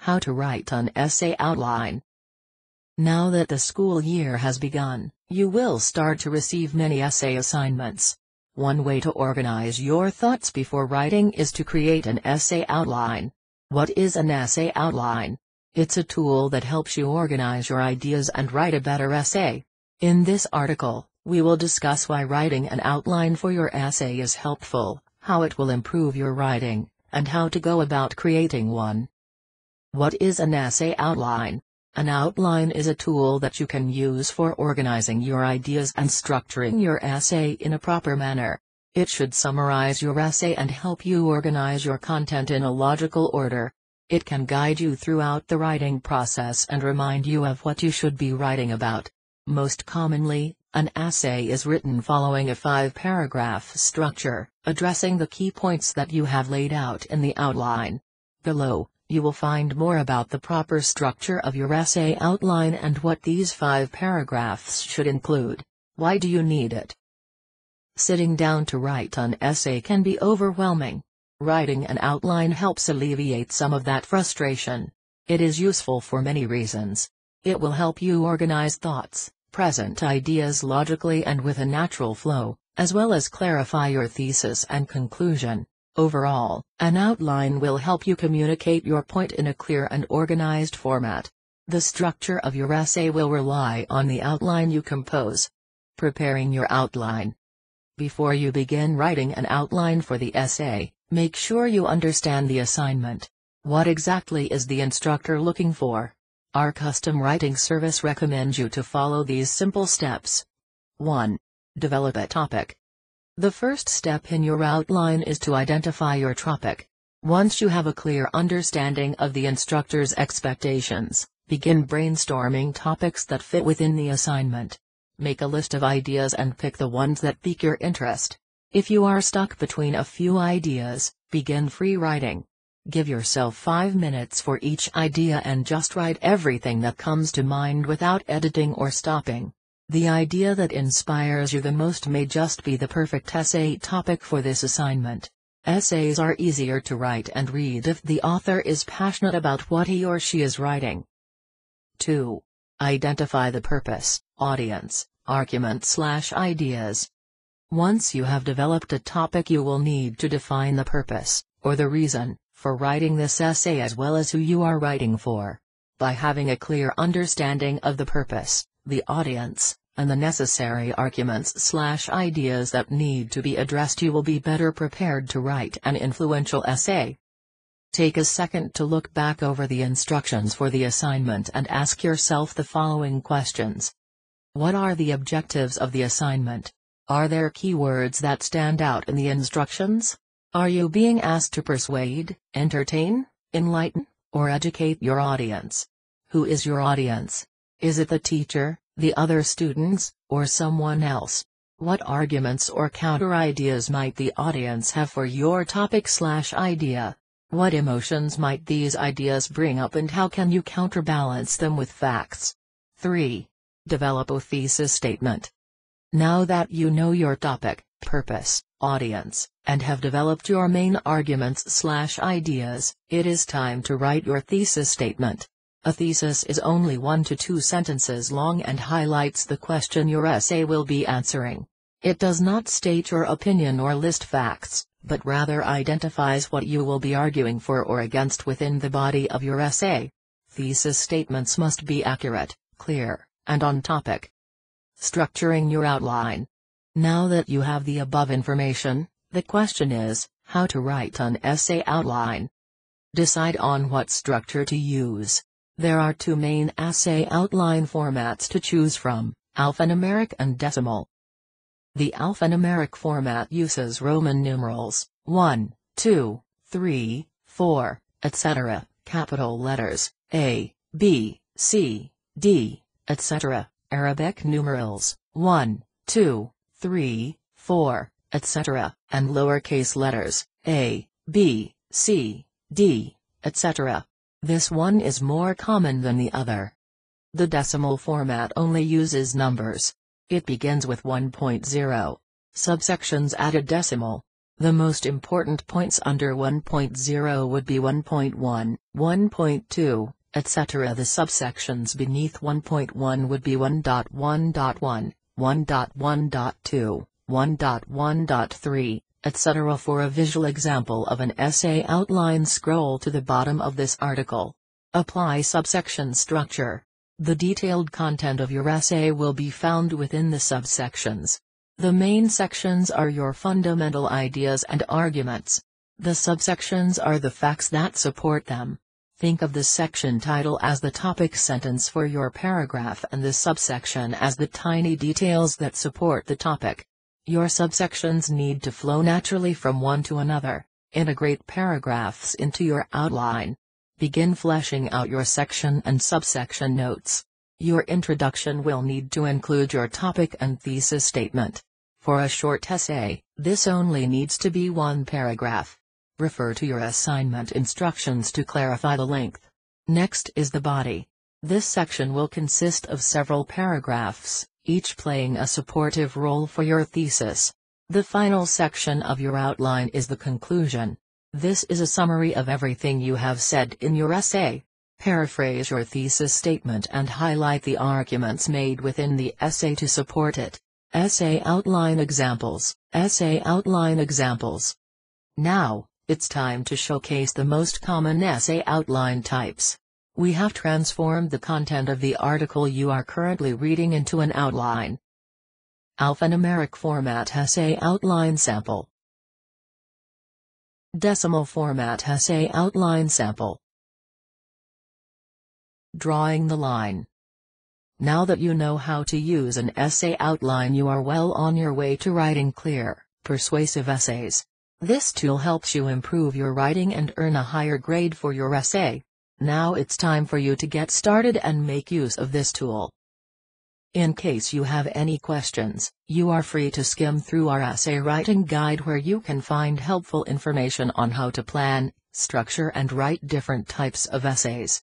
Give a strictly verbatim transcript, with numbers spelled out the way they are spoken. How to write an essay outline. Now that the school year has begun, you will start to receive many essay assignments. One way to organize your thoughts before writing is to create an essay outline. What is an essay outline? It's a tool that helps you organize your ideas and write a better essay. In this article, we will discuss why writing an outline for your essay is helpful, how it will improve your writing, and how to go about creating one. What is an essay outline? An outline is a tool that you can use for organizing your ideas and structuring your essay in a proper manner. It should summarize your essay and help you organize your content in a logical order. It can guide you throughout the writing process and remind you of what you should be writing about. Most commonly, an essay is written following a five-paragraph structure, addressing the key points that you have laid out in the outline. Below, you will find more about the proper structure of your essay outline and what these five paragraphs should include. Why do you need it? Sitting down to write an essay can be overwhelming. Writing an outline helps alleviate some of that frustration. It is useful for many reasons. It will help you organize thoughts, present ideas logically and with a natural flow, as well as clarify your thesis and conclusion. Overall, an outline will help you communicate your point in a clear and organized format. The structure of your essay will rely on the outline you compose. Preparing your outline. Before you begin writing an outline for the essay, make sure you understand the assignment. What exactly is the instructor looking for? Our custom writing service recommends you to follow these simple steps. one. Develop a topic. The first step in your outline is to identify your topic. Once you have a clear understanding of the instructor's expectations, begin brainstorming topics that fit within the assignment. Make a list of ideas and pick the ones that pique your interest. If you are stuck between a few ideas, begin free writing. Give yourself five minutes for each idea and just write everything that comes to mind without editing or stopping. The idea that inspires you the most may just be the perfect essay topic for this assignment. Essays are easier to write and read if the author is passionate about what he or she is writing. two. Identify the purpose, audience, argument/ideas. Once you have developed a topic, you will need to define the purpose, or the reason, for writing this essay as well as who you are writing for. By having a clear understanding of the purpose, the audience, and the necessary arguments/ideas that need to be addressed, you will be better prepared to write an influential essay. Take a second to look back over the instructions for the assignment and ask yourself the following questions. What are the objectives of the assignment? Are there keywords that stand out in the instructions? Are you being asked to persuade, entertain, enlighten, or educate your audience? Who is your audience? Is it the teacher, the other students, or someone else? What arguments or counter-ideas might the audience have for your topic/idea? What emotions might these ideas bring up, and how can you counterbalance them with facts? three. Develop a thesis statement. Now that you know your topic, purpose, audience, and have developed your main arguments/ideas, it is time to write your thesis statement. A thesis is only one to two sentences long and highlights the question your essay will be answering. It does not state your opinion or list facts, but rather identifies what you will be arguing for or against within the body of your essay. Thesis statements must be accurate, clear, and on topic. Structuring your outline. Now that you have the above information, the question is, how to write an essay outline. Decide on what structure to use. There are two main essay outline formats to choose from, alphanumeric and decimal. The alphanumeric format uses Roman numerals, one, two, three, four, et cetera, capital letters, A, B, C, D, et cetera, Arabic numerals, one, two, three, four, et cetera, and lowercase letters, A, B, C, D, et cetera. This one is more common than the other. The decimal format only uses numbers. It begins with one point zero. Subsections add a decimal. The most important points under one point zero would be one point one, one point two, et cetera. The subsections beneath one point one would be one point one point one, one point one point two, one point one point three, et cetera. For a visual example of an essay outline, scroll to the bottom of this article. Apply subsection structure. The detailed content of your essay will be found within the subsections. The main sections are your fundamental ideas and arguments. The subsections are the facts that support them. Think of the section title as the topic sentence for your paragraph and the subsection as the tiny details that support the topic. Your subsections need to flow naturally from one to another. Integrate paragraphs into your outline. Begin fleshing out your section and subsection notes. Your introduction will need to include your topic and thesis statement. For a short essay, this only needs to be one paragraph. Refer to your assignment instructions to clarify the length. Next is the body. This section will consist of several paragraphs, each playing a supportive role for your thesis. The final section of your outline is the conclusion. This is a summary of everything you have said in your essay. Paraphrase your thesis statement and highlight the arguments made within the essay to support it. Essay outline examples. Essay outline examples. Now, it's time to showcase the most common essay outline types. We have transformed the content of the article you are currently reading into an outline. Alphanumeric format essay outline sample. Decimal format essay outline sample. Drawing the line. Now that you know how to use an essay outline, you are well on your way to writing clear, persuasive essays. This tool helps you improve your writing and earn a higher grade for your essay. Now it's time for you to get started and make use of this tool. In case you have any questions, you are free to skim through our essay writing guide, where you can find helpful information on how to plan, structure and write different types of essays.